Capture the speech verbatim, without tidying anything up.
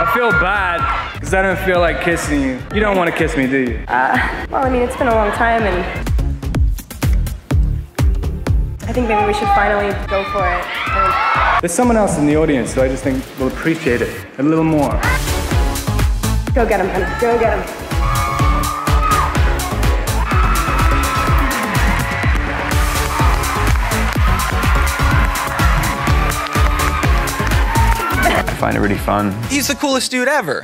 I feel bad because I don't feel like kissing you. You don't want to kiss me, do you? Uh, well, I mean, it's been a long time and I think maybe we should finally go for it. And there's someone else in the audience who I just think will appreciate it a little more. Go get him, honey. Go get him. I find it really fun. He's the coolest dude ever.